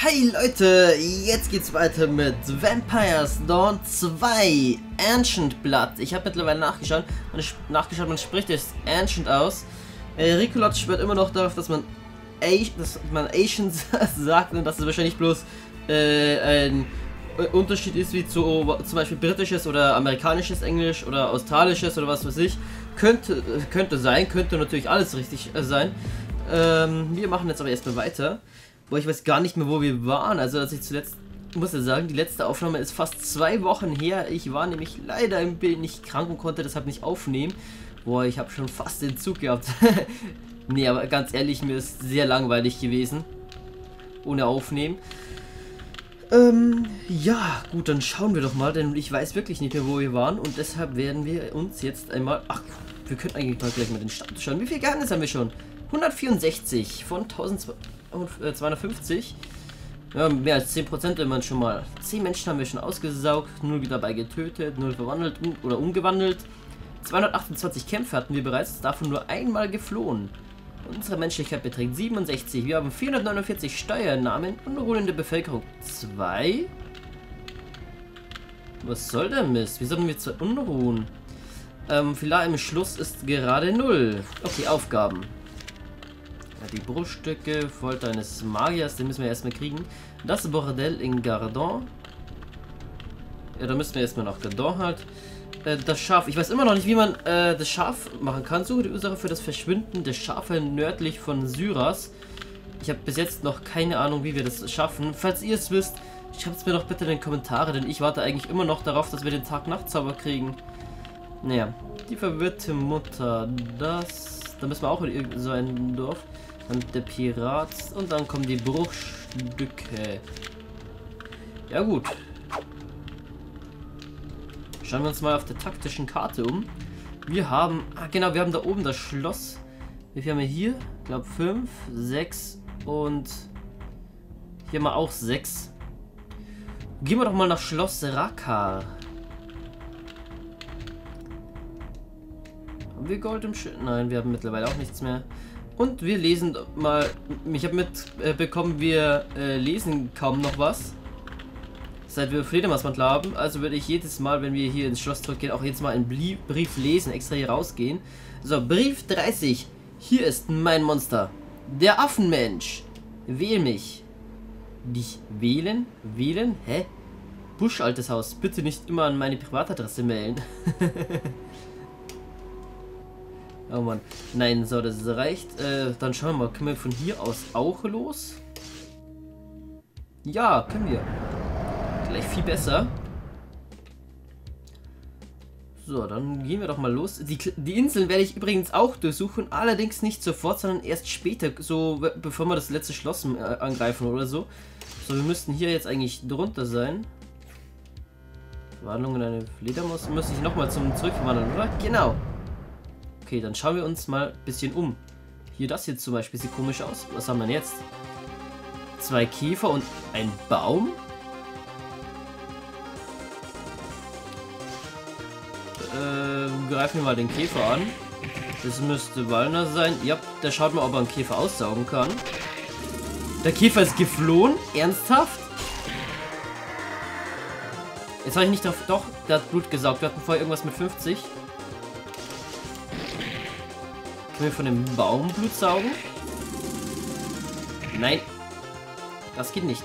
Hey Leute, jetzt geht's weiter mit Vampires Dawn 2 Ancient Blood. Ich habe mittlerweile nachgeschaut, man spricht das Ancient aus. Ricolot schwört immer noch darauf, dass man Ancient sagt und dass es wahrscheinlich bloß ein Unterschied ist wie zu zum Beispiel britisches oder amerikanisches Englisch oder australisches oder was weiß ich. Könnte natürlich alles richtig sein. Wir machen jetzt aber erstmal weiter. Boah, ich weiß gar nicht mehr, wo wir waren. Also, als ich zuletzt, muss ja sagen, die letzte Aufnahme ist fast 2 Wochen her. Ich war nämlich leider ein wenig krank und konnte deshalb nicht aufnehmen. Boah, ich habe schon fast den Zug gehabt. Nee, aber ganz ehrlich, mir ist sehr langweilig gewesen. Ohne Aufnehmen. Ja, gut, dann schauen wir doch mal, denn ich weiß wirklich nicht mehr, wo wir waren. Und deshalb werden wir uns jetzt einmal... Ach, wir können eigentlich mal gleich mal den Status schauen. Wie viele Geheimnisse haben wir schon? 164 von 1250. Ja, mehr als 10% immer schon mal. 10 Menschen haben wir schon ausgesaugt, 0 dabei getötet, 0 verwandelt oder umgewandelt. 228 Kämpfe hatten wir bereits, davon nur einmal geflohen. Unsere Menschlichkeit beträgt 67. Wir haben 449 Steuernahmen und ruhende Bevölkerung 2. Was soll der Mist? Wieso haben wir 2 Unruhen? Vielleicht im Schluss ist gerade 0. Okay, Aufgaben. Die Bruststücke, Folter eines Magiers, den müssen wir erstmal kriegen. Das Bordell in Gardon. Ja, da müssen wir erstmal nach Gardon halt. Das Schaf, ich weiß immer noch nicht, wie man das Schaf machen kann. Suche die Ursache für das Verschwinden der Schafe nördlich von Syras. Ich habe bis jetzt noch keine Ahnung, wie wir das schaffen. Falls ihr es wisst, schreibt es mir doch bitte in den Kommentaren, denn ich warte eigentlich immer noch darauf, dass wir den Tag-Nacht-Zauber kriegen. Naja, die verwirrte Mutter, das... Da müssen wir auch in irgendein so ein Dorf. Und der Pirat. Und dann kommen die Bruchstücke. Ja gut. Schauen wir uns mal auf der taktischen Karte um. Wir haben... Ah genau, wir haben da oben das Schloss. Wie viel haben wir hier? Ich glaube 5, 6 und... Hier haben wir auch 6. Gehen wir doch mal nach Schloss Rakar. Haben wir Gold im Schild? Nein, wir haben mittlerweile auch nichts mehr. Und wir lesen mal, ich habe mitbekommen, wir lesen kaum noch was, seit wir Fledermausmantel haben. Also würde ich jedes Mal, wenn wir hier ins Schloss zurückgehen, auch jetzt mal einen Brief lesen, extra hier rausgehen. So, Brief 30. Hier ist mein Monster. Der Affenmensch. Wähl mich. Dich wählen? Wählen? Hä? Busch, altes Haus. Bitte nicht immer an meine Privatadresse mailen. Oh Mann. Nein, so, das reicht. Dann schauen wir mal, können wir von hier aus auch los? Ja, können wir. Gleich viel besser. So, dann gehen wir doch mal los. Die Inseln werde ich übrigens auch durchsuchen, allerdings nicht sofort, sondern erst später, so bevor wir das letzte Schloss angreifen oder so. So, wir müssten hier jetzt eigentlich drunter sein. Verwandlung in eine Fledermaus. Müsste ich nochmal zum Zurückverwandeln, oder? Genau. Okay, dann schauen wir uns mal ein bisschen um. Hier, das hier zum Beispiel sieht komisch aus. Was haben wir denn jetzt? 2 Käfer und ein Baum? Greifen wir mal den Käfer an. Das müsste Valnar sein. Ja, da schaut mal, ob er einen Käfer aussaugen kann. Der Käfer ist geflohen? Ernsthaft? Jetzt habe ich nicht drauf... Doch, der hat Blut gesaugt. Wir hatten vorher irgendwas mit 50. Können wir von dem Baum Blut saugen? Nein. Das geht nicht.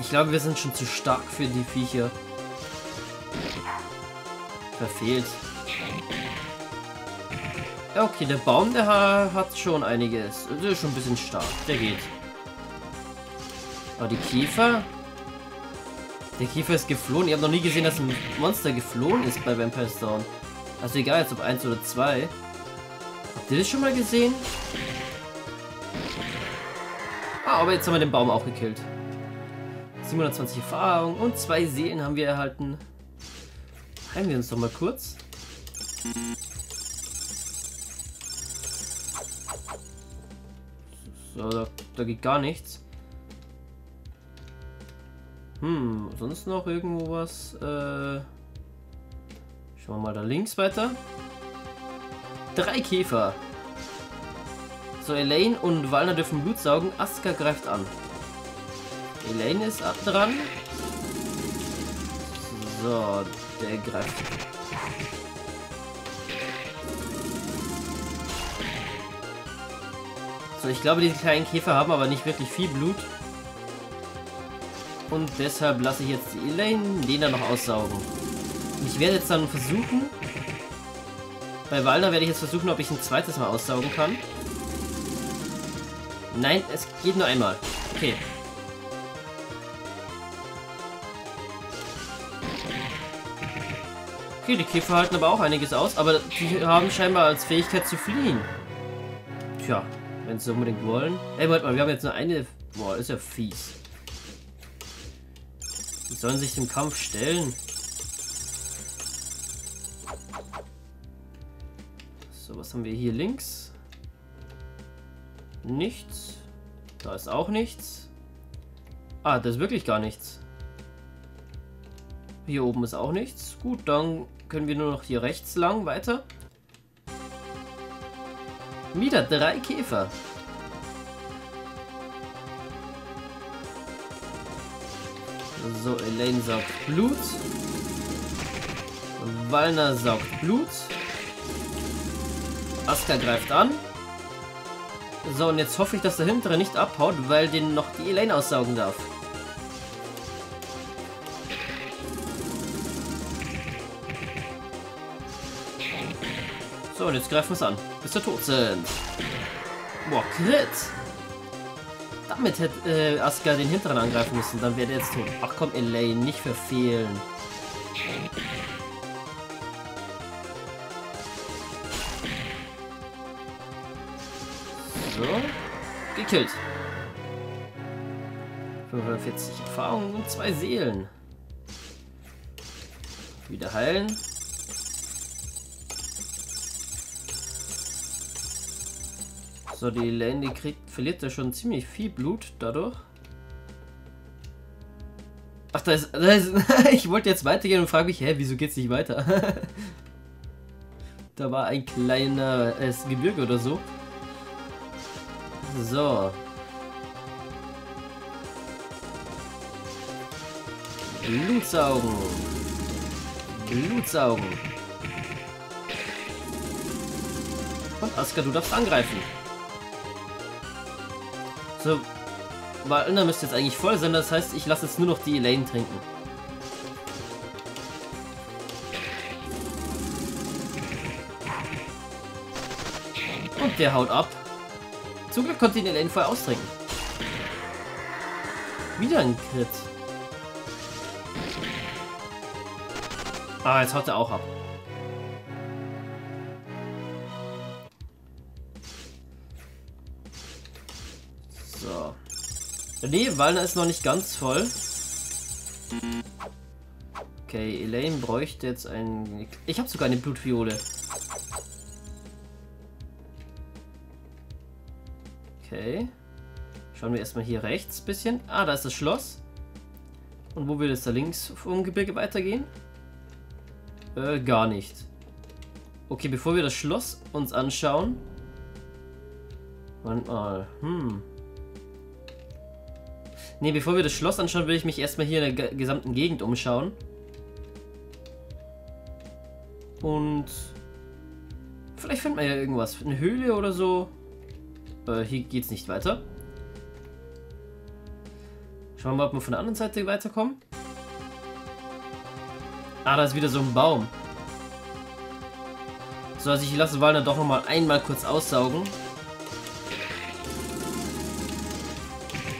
Ich glaube, wir sind schon zu stark für die Viecher. Verfehlt. Ja, okay, der Baum, der hat schon einiges. Der ist schon ein bisschen stark. Der geht. Aber die Käfer? Der Käfer ist geflohen. Ihr habt noch nie gesehen, dass ein Monster geflohen ist bei Vampires Dawn. Also egal, jetzt ob 1 oder 2. Habt ihr das schon mal gesehen? Ah, aber jetzt haben wir den Baum auch gekillt. 720 Erfahrung und 2 Seelen haben wir erhalten. Heilen wir uns doch mal kurz. So, da geht gar nichts. Sonst noch irgendwo was? Schauen wir mal da links weiter. 3 Käfer. So, Alaine und Valnar dürfen Blut saugen. Asgar greift an. Alaine ist dran. So, der greift. So, ich glaube, diese kleinen Käfer haben aber nicht wirklich viel Blut. Und deshalb lasse ich jetzt die Alaine den da noch aussaugen. Ich werde jetzt dann versuchen... Bei Valnar werde ich jetzt versuchen, ob ich ein zweites Mal aussaugen kann. Nein, es geht nur einmal. Okay. Okay, die Käfer halten aber auch einiges aus, aber die haben scheinbar als Fähigkeit zu fliehen. Tja, wenn sie unbedingt wollen. Ey, warte mal, wir haben jetzt nur eine... Boah, ist ja fies. Die sollen sich dem Kampf stellen. So, was haben wir hier links? Nichts. Da ist auch nichts. Ah, da ist wirklich gar nichts. Hier oben ist auch nichts. Gut, dann können wir nur noch hier rechts lang weiter. Wieder 3 Käfer. So, Alaine saugt Blut. Valnar saugt Blut. Asgar greift an. So, und jetzt hoffe ich, dass der hintere nicht abhaut, weil den noch die Alaine aussaugen darf. So, und jetzt greifen wir es an, bis wir tot sind. Boah, Crit! Damit hätte Asgar den hinteren angreifen müssen, dann wäre der jetzt tot. Ach komm, Alaine, nicht verfehlen. So, gekillt. 45 Erfahrung und 2 Seelen. Wieder heilen. So, die Alaine verliert da schon ziemlich viel Blut dadurch. Ach, da ist ich wollte jetzt weitergehen und frage mich, hä, wieso geht's nicht weiter? Da war ein kleiner Gebirge oder so. So. Blutsaugen. Blutsaugen. Und Asgar, du darfst angreifen. So. Valnar müsste jetzt eigentlich voll sein, das heißt, ich lasse jetzt nur noch die Alaine trinken. Und der haut ab. Zum Glück konnte ihn Alaine vorher austrinken. Wieder ein Crit. Ah, jetzt haut er auch ab. So. Nee, Valnar ist noch nicht ganz voll. Okay, Alaine bräuchte jetzt einen... Ich habe sogar eine Blutviole. Okay. Schauen wir erstmal hier rechts ein bisschen. Ah, da ist das Schloss. Und wo will es da links vom Gebirge weitergehen? Gar nicht. Okay, bevor wir das Schloss uns anschauen. Moment mal. Ne, bevor wir das Schloss anschauen, will ich mich erstmal hier in der gesamten Gegend umschauen. Und vielleicht finden wir ja irgendwas. Eine Höhle oder so. Hier geht's nicht weiter. Schauen wir mal, ob wir von der anderen Seite weiterkommen. Ah, da ist wieder so ein Baum. So, also ich lasse Valnar doch nochmal einmal kurz aussaugen.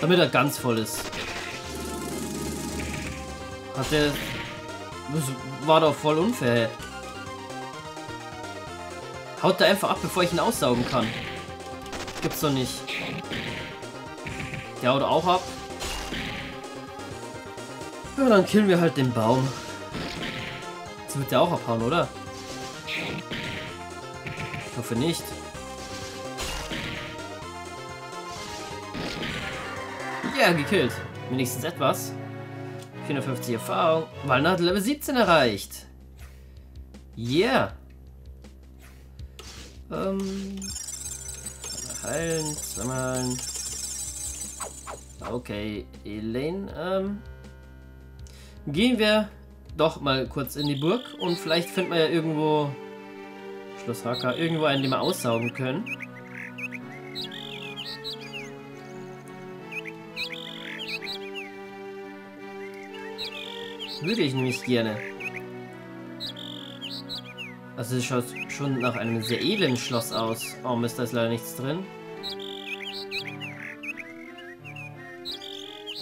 Damit er ganz voll ist. Hat der... Das war doch voll unfair. Haut da einfach ab, bevor ich ihn aussaugen kann. Gibt's doch nicht. Der haut auch ab. Ja, dann killen wir halt den Baum. Jetzt wird der auch abhauen, oder? Ich hoffe nicht. Ja, gekillt. Wenigstens etwas. 450 Erfahrung. Valnar hat Level 17 erreicht. Yeah. Heilen, sammeln. Okay, Alaine, gehen wir doch mal kurz in die Burg und vielleicht finden wir ja irgendwo Schloss Rakar, irgendwo einen, den wir aussaugen können. Würde ich nämlich gerne. Also es schaut schon nach einem sehr edlen Schloss aus. Oh Mist, da ist leider nichts drin.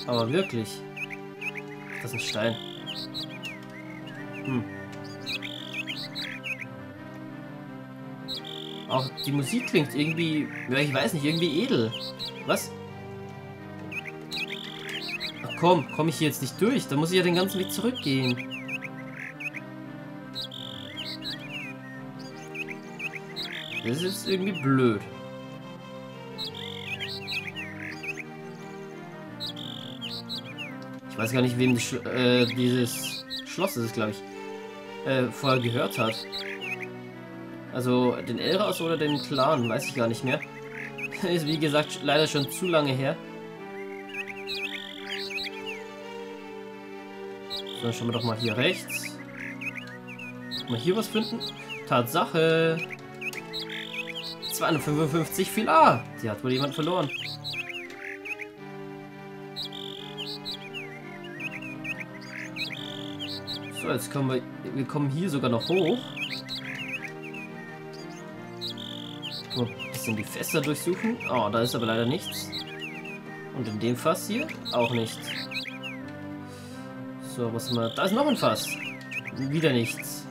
Aber wirklich. Das ist ein Stein. Hm. Auch die Musik klingt irgendwie, ja, ich weiß nicht, irgendwie edel. Was? Ach komm, komme ich hier jetzt nicht durch? Da muss ich ja den ganzen Weg zurückgehen. Das ist jetzt irgendwie blöd. Ich weiß gar nicht, wem dieses Schloss ist, glaube ich, vorher gehört hat. Also den Elras oder den Clan, weiß ich gar nicht mehr. Ist wie gesagt leider schon zu lange her. So, dann schauen wir doch mal hier rechts. Mal hier was finden. Tatsache. 255 viel A. Die hat wohl jemand verloren. So, jetzt kommen wir kommen hier sogar noch hoch. Mal ein bisschen die Fässer durchsuchen. Oh, da ist aber leider nichts. Und in dem Fass hier auch nichts. So, was haben wir? Da ist noch ein Fass. Wieder nichts.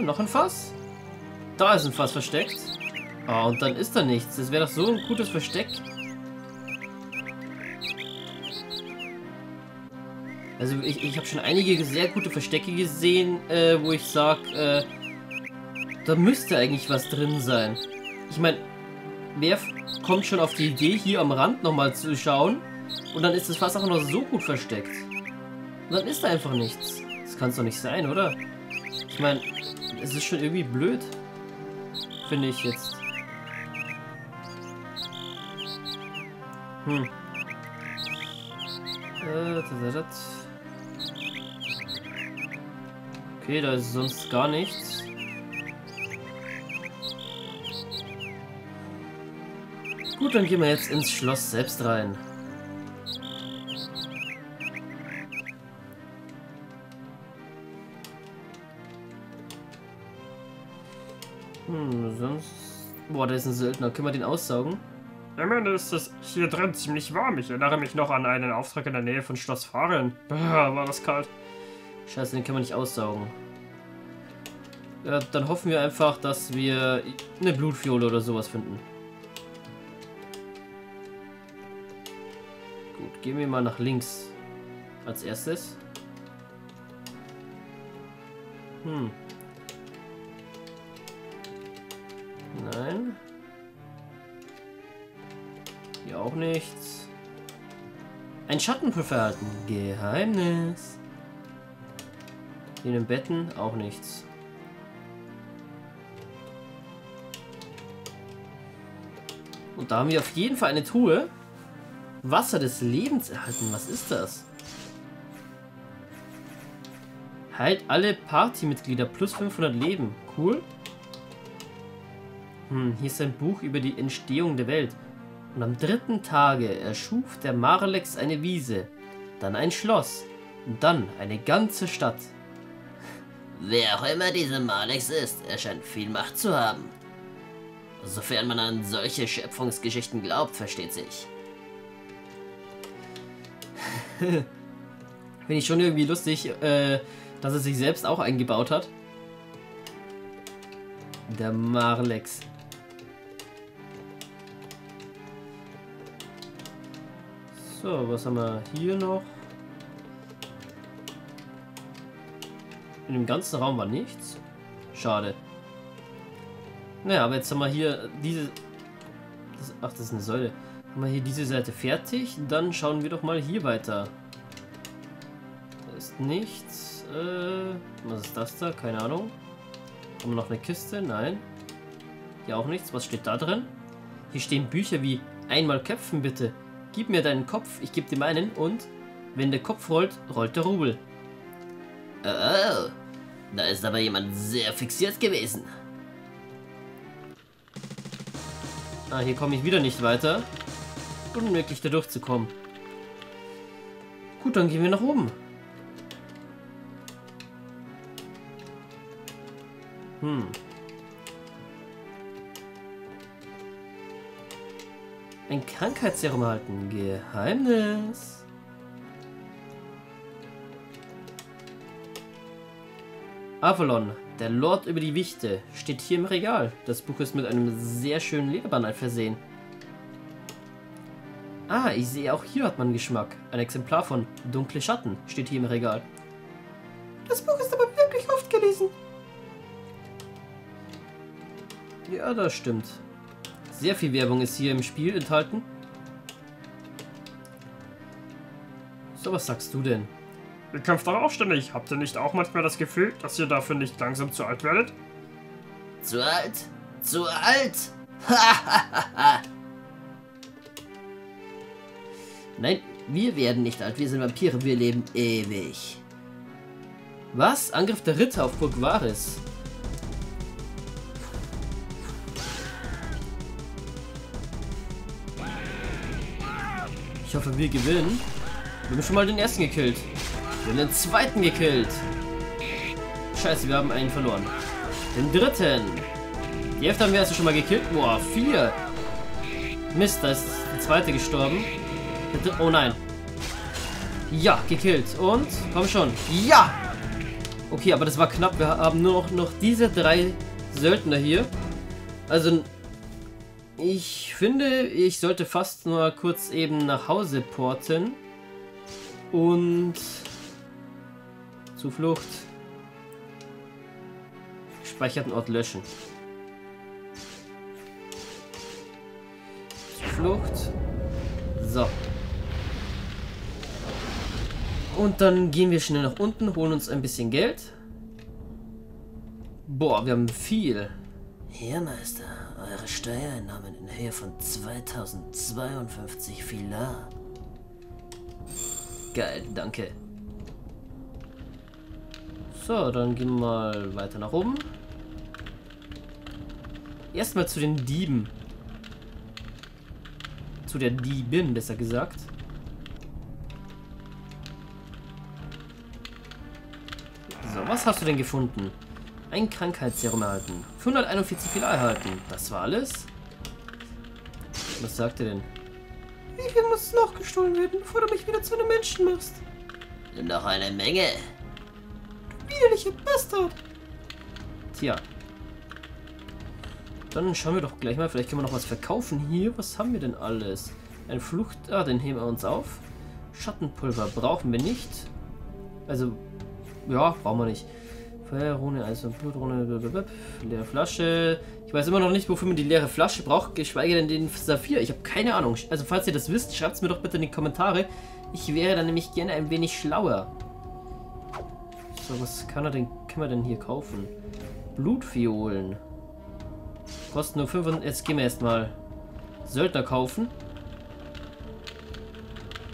Noch ein Fass. Da ist ein Fass versteckt. Oh, und dann ist da nichts. Das wäre doch so ein gutes Versteck. Also ich habe schon einige sehr gute Verstecke gesehen, wo ich sage, da müsste eigentlich was drin sein. Ich meine, wer kommt schon auf die Idee, hier am Rand nochmal zu schauen und dann ist das Fass auch noch so gut versteckt. Und dann ist da einfach nichts. Das kann es doch nicht sein, oder? Ich meine, es ist schon irgendwie blöd, finde ich jetzt. Hm. Okay, da ist sonst gar nichts. Gut, dann gehen wir jetzt ins Schloss selbst rein. Sonst... Boah, da ist ein Söldner. Können wir den aussaugen? Am Ende ist es hier drin ziemlich warm. Ich erinnere mich noch an einen Auftrag in der Nähe von Schloss Fahren. War das kalt. Scheiße, den kann man nicht aussaugen. Ja, dann hoffen wir einfach, dass wir eine Blutfiole oder sowas finden. Gut, gehen wir mal nach links. Als erstes. Hm. Nein. Hier auch nichts. Ein Schattenpuffer erhalten. Geheimnis. Hier in den Betten auch nichts. Und da haben wir auf jeden Fall eine Truhe. Wasser des Lebens erhalten. Was ist das? Heilt alle Partymitglieder plus 500 Leben. Cool. Hier ist ein Buch über die Entstehung der Welt. Und am dritten Tage erschuf der Marlex eine Wiese, dann ein Schloss und dann eine ganze Stadt. Wer auch immer dieser Marlex ist, er scheint viel Macht zu haben. Sofern man an solche Schöpfungsgeschichten glaubt, versteht sich. Finde ich schon irgendwie lustig, dass er sich selbst auch eingebaut hat. Der Marlex. So, was haben wir hier noch? In dem ganzen Raum war nichts. Schade. Naja, aber jetzt haben wir hier diese... Ach, das ist eine Säule. Haben wir hier diese Seite fertig. Dann schauen wir doch mal hier weiter. Da ist nichts. Was ist das da? Keine Ahnung. Haben wir noch eine Kiste? Nein. Hier auch nichts. Was steht da drin? Hier stehen Bücher wie: Einmal köpfen bitte. Gib mir deinen Kopf, ich gebe dir meinen. Und wenn der Kopf rollt, rollt der Rubel. Oh, da ist aber jemand sehr fixiert gewesen. Ah, hier komme ich wieder nicht weiter. Unmöglich, da durchzukommen. Gut, dann gehen wir nach oben. Hm. Ein Krankheitsserum halten. Geheimnis. Avalon, der Lord über die Wichte, steht hier im Regal. Das Buch ist mit einem sehr schönen Lederband versehen. Ah, ich sehe, auch hier hat man Geschmack. Ein Exemplar von Dunkle Schatten steht hier im Regal. Das Buch ist aber wirklich oft gelesen. Ja, das stimmt. Sehr viel Werbung ist hier im Spiel enthalten. So, was sagst du denn? Ihr kämpft doch auch ständig. Habt ihr nicht auch manchmal das Gefühl, dass ihr dafür nicht langsam zu alt werdet? Zu alt? Zu alt? Hahaha! Nein, wir werden nicht alt. Wir sind Vampire. Wir leben ewig. Was? Angriff der Ritter auf Burg Wharis. Ich hoffe, wir gewinnen. Wir haben schon mal den ersten gekillt. Wir haben den zweiten gekillt. Scheiße, wir haben einen verloren. Den dritten. Die Hälfte haben wir also schon mal gekillt. Boah, 4. Mist, da ist der zweite gestorben. Oh nein. Ja, gekillt. Und? Komm schon. Ja! Okay, aber das war knapp. Wir haben nur noch diese 3 Söldner hier. Also... Ich finde, ich sollte fast nur kurz eben nach Hause porten. Und... Zuflucht. Gespeicherten Ort löschen. Zuflucht. So. Und dann gehen wir schnell nach unten, holen uns ein bisschen Geld. Boah, wir haben viel. Heermeister, eure Steuereinnahmen in Höhe von 2052 Filar. Geil, danke. So, dann gehen wir mal weiter nach oben. Erstmal zu den Dieben. Zu der Diebin, besser gesagt. So, was hast du denn gefunden? Ein Krankheitsserum erhalten. 541 Filar erhalten. Das war alles? Was sagt er denn? Wie viel muss noch gestohlen werden, bevor du mich wieder zu einem Menschen machst? Noch eine Menge. Du widerlicher Bastard. Tja. Dann schauen wir doch gleich mal. Vielleicht können wir noch was verkaufen hier. Was haben wir denn alles? Ein Flucht... Ah, den heben wir uns auf. Schattenpulver brauchen wir nicht. Also... Ja, brauchen wir nicht. Feuerrune, Eis und Blutrune, leere Flasche. Ich weiß immer noch nicht, wofür man die leere Flasche braucht, geschweige denn den Saphir. Ich habe keine Ahnung. Also falls ihr das wisst, schreibt es mir doch bitte in die Kommentare. Ich wäre dann nämlich gerne ein wenig schlauer. So, was können wir denn hier kaufen? Blutviolen. Kosten nur 5 und jetzt gehen wir erstmal Söldner kaufen.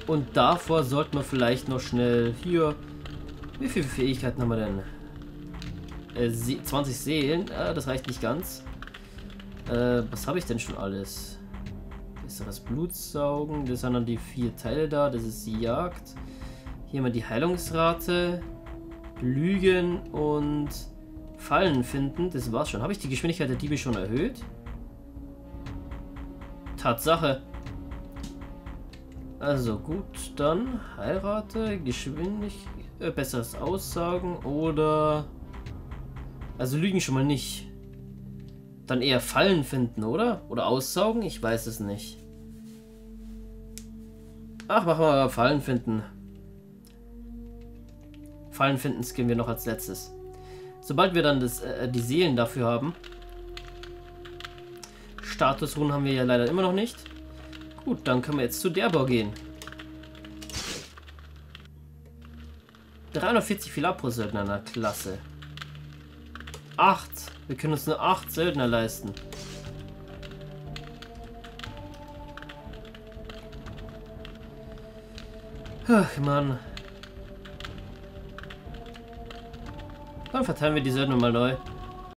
Und davor sollten wir vielleicht noch schnell hier... Wie viele Fähigkeiten haben wir denn? 20 Seelen, das reicht nicht ganz. Was habe ich denn schon alles? Besseres Blutsaugen, das sind dann die 4 Teile da, das ist die Jagd. Hier haben wir die Heilungsrate, Lügen und Fallen finden, das war's schon. Habe ich die Geschwindigkeit der Diebe schon erhöht? Tatsache. Also gut, dann Heilrate, Geschwindigkeit, besseres Aussagen oder... Also lügen schon mal nicht. Dann eher Fallen finden, oder? Oder aussaugen? Ich weiß es nicht. Ach, machen wir mal Fallen finden. Fallen finden gehen wir noch als letztes. Sobald wir dann das, die Seelen dafür haben. Statusruhen haben wir ja leider immer noch nicht. Gut, dann können wir jetzt zu Derbor gehen. 340 Filar pro Söldner, na klasse. 8. Wir können uns nur 8 Söldner leisten. Ach, Mann. Dann verteilen wir die Söldner mal neu.